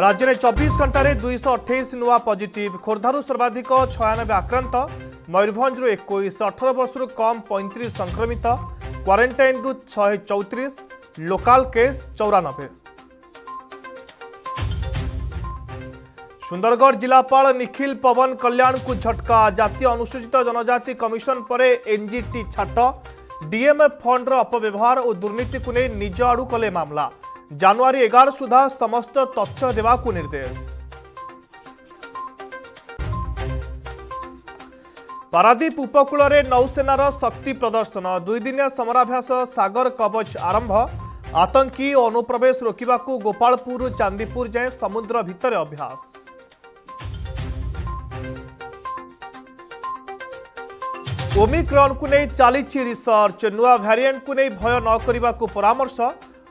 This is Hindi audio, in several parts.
राज्य में 24 घंटे 228 नुआ पॉजिटिव। खोर्धारू सर्वाधिक 96 आक्रांत। मयूरभंज 21, 18 वर्ष कम 35 संक्रमित। Quarantine 634, local case 94। सुंदरगढ़ जिलापाल निखिल पवन कल्याण को झटका। जातीय अनुसूचित जनजाति कमिशन पर एनजीटी छाट। डीएमएफ फंड अपव्यवहार और दुर्नीति को नहीं निज आड़ू कले मामला। जनवरी 11 सुधा समस्त तथ्य देवा को निर्देश। पारादीप उपकूल में नौसेनार शक्ति प्रदर्शन। दुईदिनिया समराभ्यास सागर कवच आरंभ। आतंकी अनुप्रवेश रोकने को गोपालपुर चंदीपुर जाए समुद्र भीतर अभ्यास। ओमिक्रॉन को नहीं चली रिसर्च। नुआ वेरिएंट को नहीं भय न करने को परामर्श।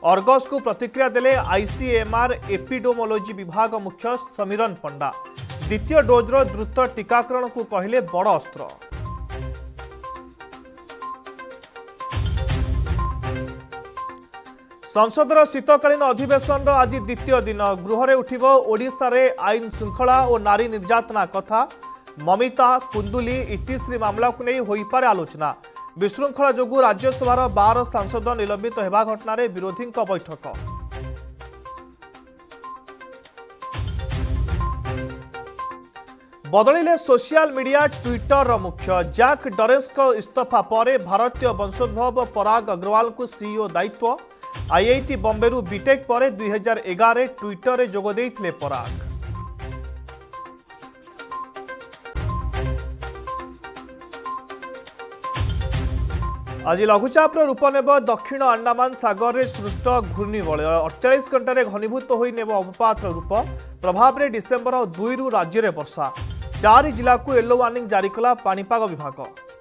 अर्गस को प्रतिक्रिया देले आईसीएमआर एपिडेमोलॉजी विभाग मुख्य समीरन पंडा। द्वितीय डोजर द्रुत टीकाकरण को कहले बड़ अस्त्र। संसदर शीतकालीन अधिवेशन आज द्वितीय दिन। गृह में उठिबो ओडिशारे आईन श्रृंखला और नारी निर्यातना कथा। ममिता कुंदुली इतिश्री मामला को नहीं होई पारे आलोचना। विशृंखला जोगु राज्यसभार 12 सांसद निलंबित होगा घटन में विरोधी बैठक। बदलिले सोशल मीडिया ट्विटर मुख्य। जैक डरेस इस्तीफा पर भारतीय वंशोद्भव पराग अग्रवाल को सीईओ दायित्व। आईआईटी बंबे बीटेक पर 2011 रे ट्विटर रे जोग देइथिले पराग। आज लघुचाप रूप नेब दक्षिण अंडमान सागर में सृष्ट घूर्णिवलय। 48 घंटे घनीभूत होने अवपात रूप। प्रभाव में डिसेंबर 2 राज्य में वर्षा। 4 जिला को येलो वार्निंग जारी कला पानीपाग विभाग।